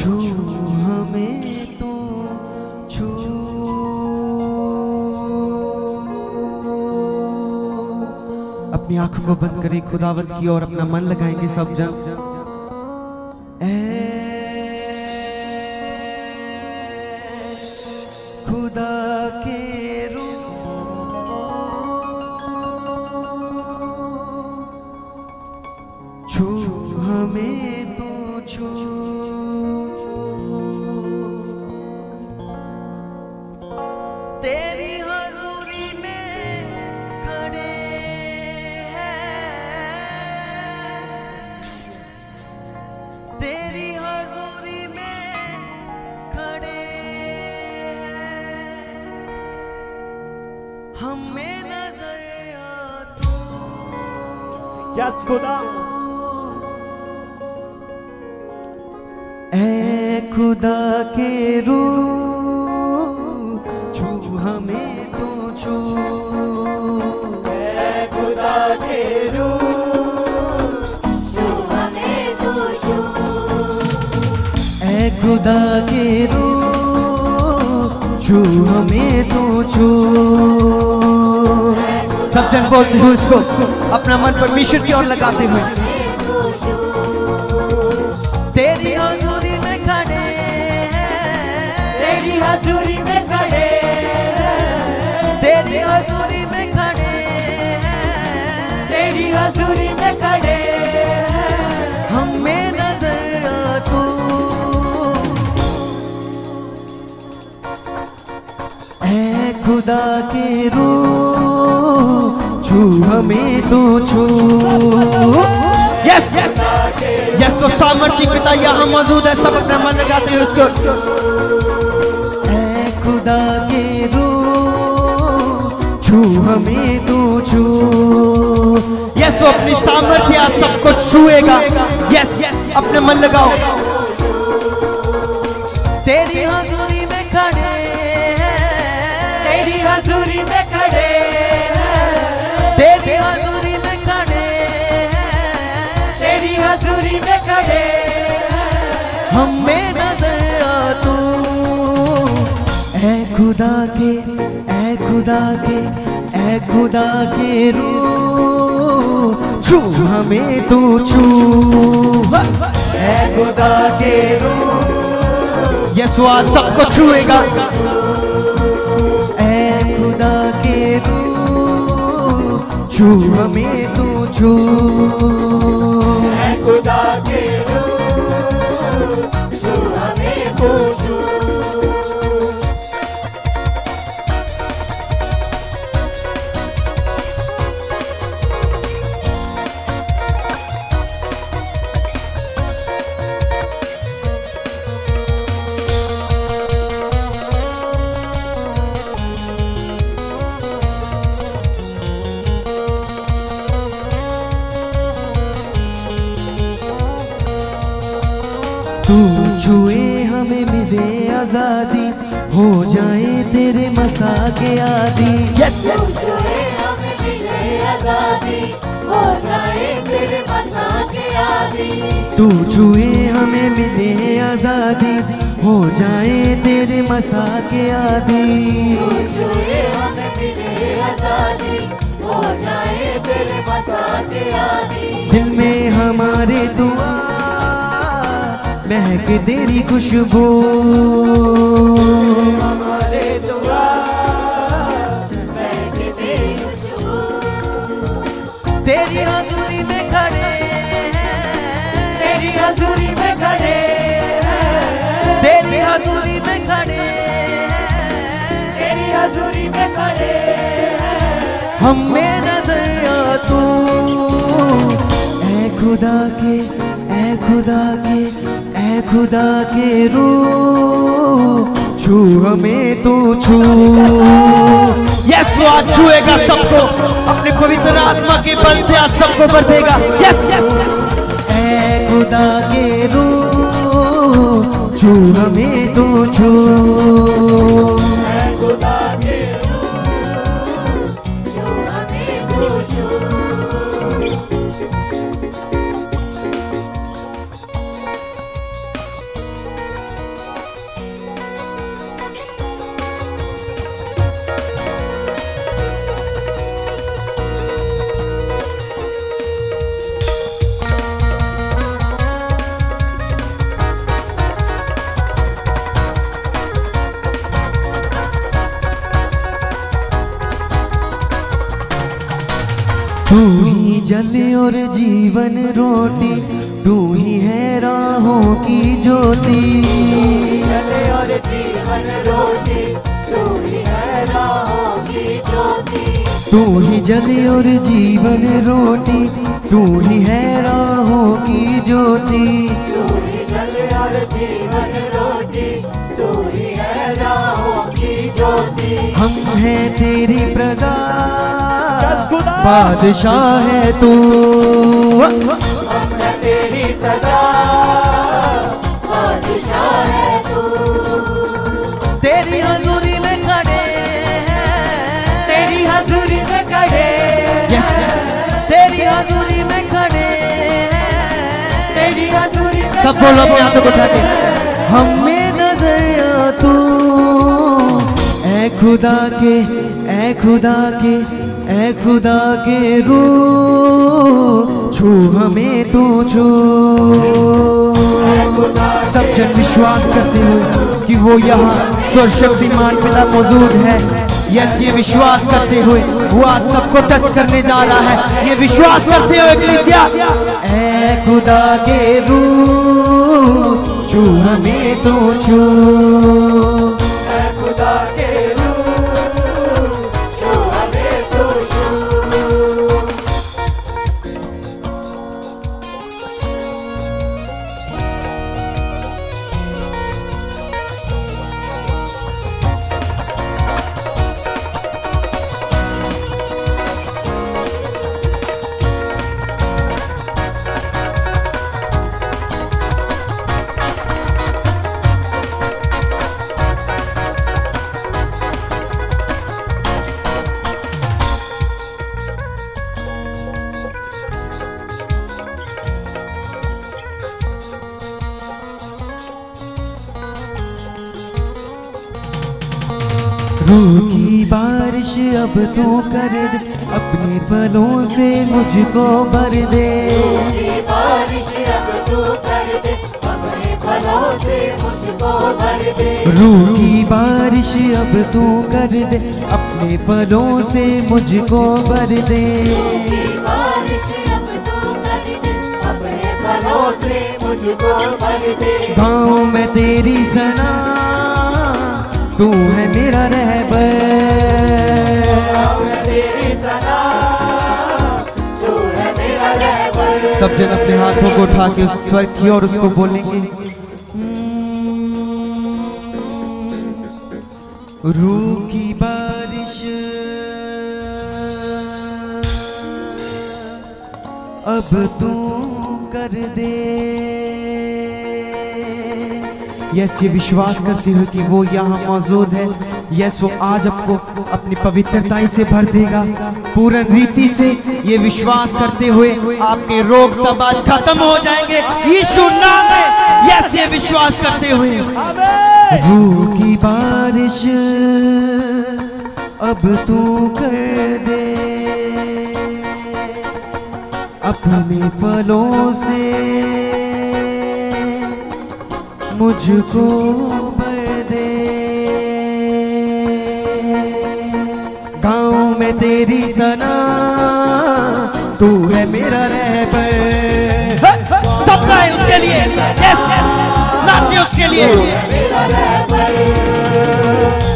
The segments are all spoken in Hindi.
छू हमें तो छू, अपनी आंखों को बंद करें खुदावंद की और अपना मन लगाएंगे सब जन। खुदा ऐ खुदा के रूप छू हमें तो छू, ऐ खुदा के रूप छू हमें तो छू, ऐ खुदा के रूप छू हमें तो छू। सब जन बोलते हैं उसको, अपना मन परमेश्वर की ओर लगाते हुए। तेरी हजूरी में खड़े हैं, तेरी हजूरी में खड़े हैं, तेरी हजूरी में खड़े हैं, तेरी हजूरी में खड़े हैं, हमें नजर आ तू। ऐ खुदा के रूप छू हमें तो छू। यस यस, तो सामर्थी पिता यहाँ मौजूद है, सब अपना मन लगाते हैं उसको। ऐ खुदा के रूप छू हमें तो छू। यस, वो अपनी सामर्थी आप सबको छूएगा। यस, अपने मन लगाओ। तेरी हजूरी में खड़े हैं, तेरी हजूरी में खड़े, तेरी हजूरी में खड़े हैं, तेरी हजूरी में खड़े हैं, हमें नजर आ तू। ऐ खुदा के, ऐ खुदा के, ऐ खुदा के रूप छू हमें तू छू, ऐ खुदा के रूप। यीशु आज सबको छूएगा। ऐ खुदा के रूप छू हमें तू छू, ऐ खुदा के रूप छू हमें तू छू। आजादी हो जाए तेरे मसा के आदि। यस, तू छुए हमें मिले आजादी हो जाए तेरे मसा के आदि। दिल में हमारे दुआ महक तेरी खुशबू, हमारे दुआ महक तेरी खुशबू। तेरी हजूरी में खड़े हैं, तेरी हजूरी में खड़े हैं, तेरी हजूरी में खड़े हैं, तेरी हजूरी में खड़े हैं, हमें नजर आ तू। ऐ खुदा के, ऐ खुदा के, ऐ खुदा के रूप छू हमें तो छू। यस, वो आज छूएगा सबको, अपने पवित्र आत्मा के बल से आज सबको भर देगा। यस, ऐ खुदा के रूप छू हमें तो छू, ऐ खुदा के रूप छू हमें तो छू। तू ही जल और जीवन रोटी, तू ही है राहों की ज्योति। तू ही जल और जीवन रोटी, तू ही है राहों की ज्योति। तू ही जल और जीवन रोटी, तू ही है राहों की ज्योति। तू ही जल और जीवन रोटी, तू ही है राहों की ज्योति। हम हैं तेरी प्रजा, बादशाह है तू। हम है तेरी प्रजा, बादशाह है तू। तेरी हजूरी में खड़े हैं, तेरी हजूरी में खड़े हैं, तेरी हजूरी में खड़े हैं, तेरी हजूरी में। सब बोलो अपने हाथों को उठा के। हमें नजर आ तू, ऐ खुदा के, ऐ खुदा के, ऐ खुदा के रूह छू हमें तू छू। सब जन विश्वास करते हो कि वो यहाँ सर्वशक्तिमान पिता मौजूद है। यस, ये विश्वास करते हुए वो आज सबको टच करने जा रहा है। ये विश्वास करते हो इग्लेसिया, ऐ खुदा के रूह छू हमें तू छू। ऐ खुदा के रूह की बारिश अब तू कर दे, अपने पलों से मुझको भर दे। रूह की बारिश अब तू कर दे, अपने पलों से मुझको भर दे। रूह की बारिश अब तू कर दे, अपने पलों से मुझको भर दे। रूह की बारिश अब तू कर दे, अपने पलों से मुझको भर दे। गाँव में तेरी सना, तू है मेरा रहबर। सब जन अपने हाथों को उठा के उस स्वर की और उसको बोलेंगे। रूह की बारिश अब तू कर दे। यस, ये विश्वास करते हुए कि वो यहाँ मौजूद है। यस, वो आज आपको अपनी पवित्रता से भर देगा पूर्ण रीति से। ये विश्वास करते हुए आपके रोग सब आज खत्म हो जाएंगे यीशु नाम में। यस, ये विश्वास करते हुए रूह की बारिश अब तू कर दे, अपने फलों से मुझको भर दे। गाँव में तेरी सना, तू है मेरा रहबर। सब गाएं उसके लिए। यस, नाचे उसके लिए।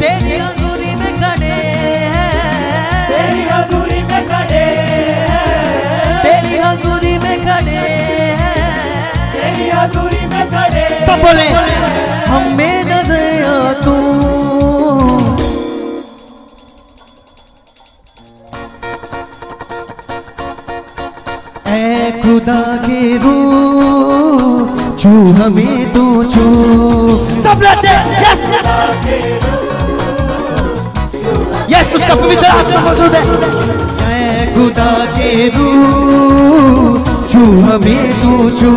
तेरी हजूरी में खड़े हैं, तेरी हजूरी में खड़े हैं, तेरी हजूरी में खड़े हैं, तेरी हजूरी में खड़े। सब बोले, हमें नजर आ तू। ऐ खुदा के रूह छू हमें तू छू। सब नाचे। यस, यस, उसका पवित्र आत्मा मौजूद है। ऐ खुदा के रूह छू हमें तू छू।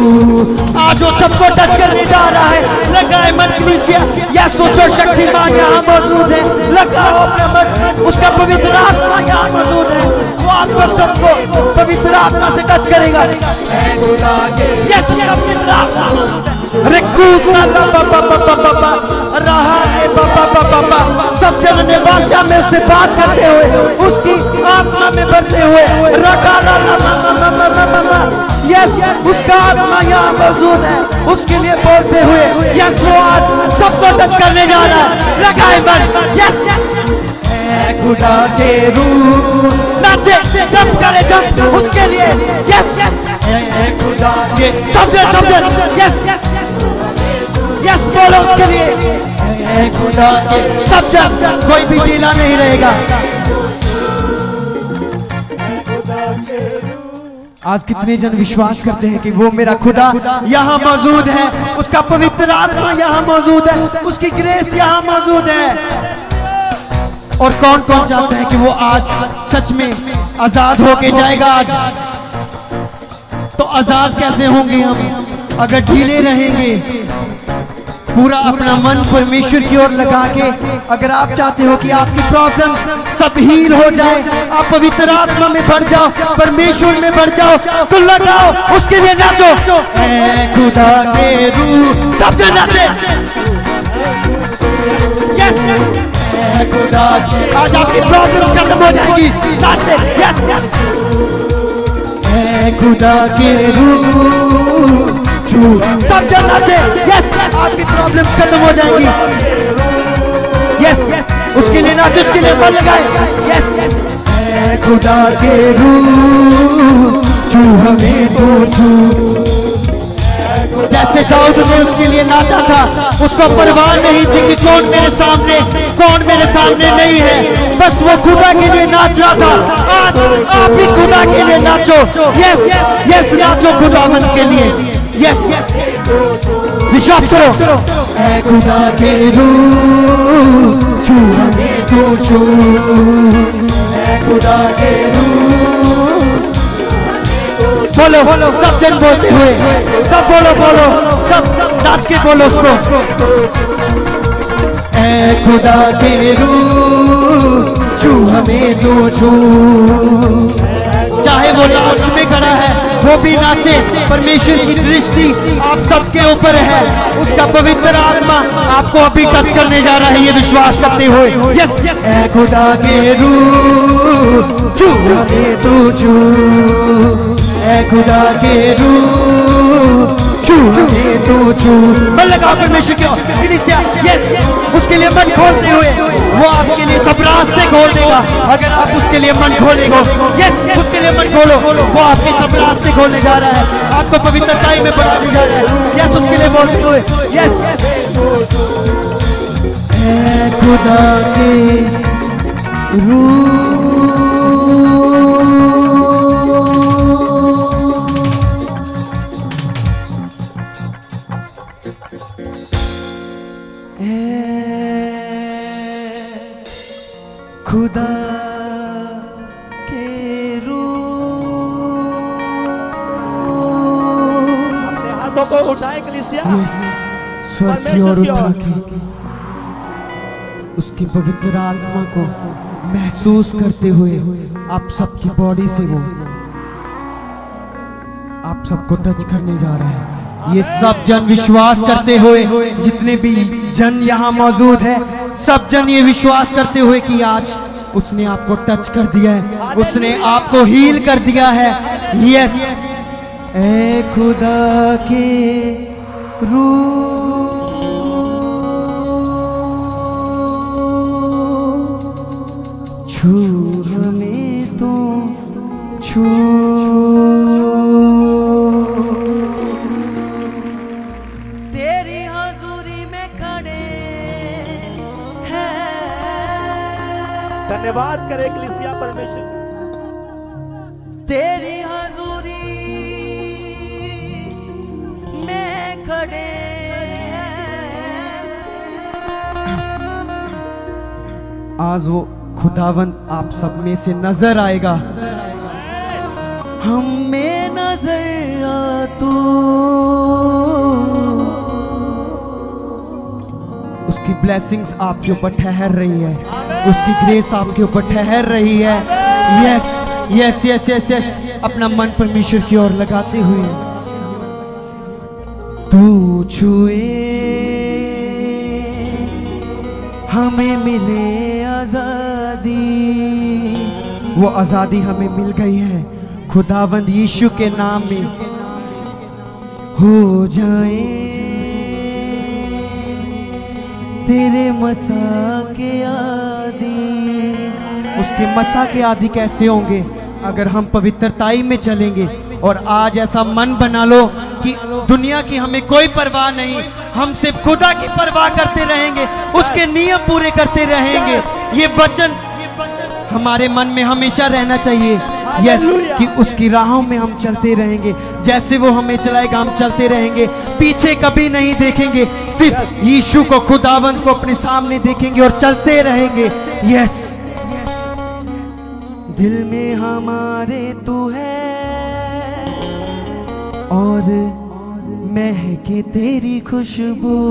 आज वो सबको टच करने जा रहा है। लगाए मन इग्लेसिया। यस, सर्वशक्तिमान यहाँ मौजूद है। लगाओ अपना मन, उसका पवित्र आत्मा यहाँ मौजूद है। वो आपको सबको पवित्र आत्मा से टच करेगा। यस, उसका पवित्र आत्मा रहा है पापा। सब जनने भाषा में से बात करते हुए उसकी आत्मा में बढ़ते हुए रखा मौजूद है, उसके लिए बोलते हुए यीशुआ सबको टच करने जा रहा है। लगाए बस यस खुदा के रूप नाचे जंप करे जंप उसके लिए यस खुदा के समझे यस यस बोलो उसके लिए खुदा के सब जब कोई भी ढीला नहीं रहेगा। आज कितने जन विश्वास करते हैं कि वो मेरा खुदा यहाँ मौजूद है, उसका पवित्र आत्मा यहाँ मौजूद है, उसकी ग्रेस यहाँ मौजूद है। और कौन कौन चाहता है कि वो आज सच में आजाद होके जाएगा? आज तो आजाद कैसे होंगे हम अगर ढीले रहेंगे? पूरा अपना मन परमेश्वर की ओर लगा के अगर आप चाहते हो कि आपकी प्रॉब्लम सब हील हो जाए, आप पवित्र आत्मा में भर जाओ, परमेश्वर में भर जाओ, तो लगाओ उसके लिए नाचो ऐ खुदा के रूह सब जन नाचे यस ऐ खुदा। आज आपकी प्रॉब्लम खत्म हो जाएगी, नाचते यस ऐ खुदा के रूह सब जनता से यस आपकी प्रॉब्लम खत्म हो जाएगी। यस उसके लिए नाच, उसके लिए बल लगाए यस खुदा के रूह छू हमें तो छू। जैसे दाऊद ने उसके लिए नाचा था, उसको परवाह नहीं थी कि कौन मेरे सामने नहीं है, बस वो खुदा के लिए नाच रहा था। आज आप भी खुदा के लिए नाचो यस यस नाचो खुदावंद के लिए यस विश्वास करो ऐ खुदा के रूह छू हमें तो छू ऐ खुदा के रूह बोलो बोलो सब जन बोलते हुए सब बोलो सब नाच के बोलो उसको ऐ खुदा के रूह छू हमें तो छू। चाहे वो लाश में खड़ा है वो भी नाचे, परमेश्वर की दृष्टि आप सबके ऊपर है, उसका पवित्र आत्मा आपको अभी टच करने जा रहा है ये विश्वास करते हुए यस ऐ खुदा के रूह छू हमें तो छू ऐ खुदा के रूह छू हमें तो छू। मन लगाओ परमेश्वर के यस उसके लिए मन खोलते हुए वो आपके लिए सब रास्ते खोल देगा। अगर आप उसके लिए मन खोलेंगे यस उसके लिए मन खोलो, वो आपके सब रास्ते खोलने जा रहा है, आपको पवित्रता में बढ़ाने जा रहा है। यस उसके लिए बोलते हुए यस ऐ खुदा के रूह ऐ खुदा उठाए स्वर्ग की ओर उठा के उसकी पवित्र आत्मा को महसूस करते हुए आप सबकी बॉडी से वो आप सबको टच करने जा रहा है। ये सब जन विश्वास करते हुए जितने भी जन यहाँ मौजूद है सब जन ये विश्वास करते हुए कि आज उसने आपको टच कर दिया है, उसने आपको हील कर दिया है। यस ऐ खुदा के रूह छू हमें तो छू तेरी हजूरी में खड़े हैं। धन्यवाद करें कलीसिया परमेश्वर तेरी आज वो खुदावंद आप सब में से नजर आएगा। हम में नजर आ तू उसकी ब्लेसिंग्स आपके ऊपर ठहर रही है, उसकी ग्रेस आपके ऊपर ठहर रही है। Yes yes yes yes yes अपना मन परमेश्वर की ओर लगाते हुए तू छुए हमें मिले आजादी, वो आजादी हमें मिल गई है खुदावंद यीशु के नाम में। हो जाए तेरे मसा के आदि। उसके मसा के आदि कैसे होंगे? अगर हम पवित्रताई में चलेंगे। और आज ऐसा मन बना लो कि दुनिया की हमें कोई परवाह नहीं, हम सिर्फ खुदा की परवाह करते रहेंगे, उसके नियम पूरे करते रहेंगे। ये वचन हमारे मन में हमेशा रहना चाहिए कि उसकी राहों में हम चलते रहेंगे। जैसे वो हमें चलाएगा हम चलते रहेंगे, पीछे कभी नहीं देखेंगे, सिर्फ यीशु को, खुदावंद को अपने सामने देखेंगे और चलते रहेंगे। यस, दिल में हमारे तू है और महके तेरी खुशबू।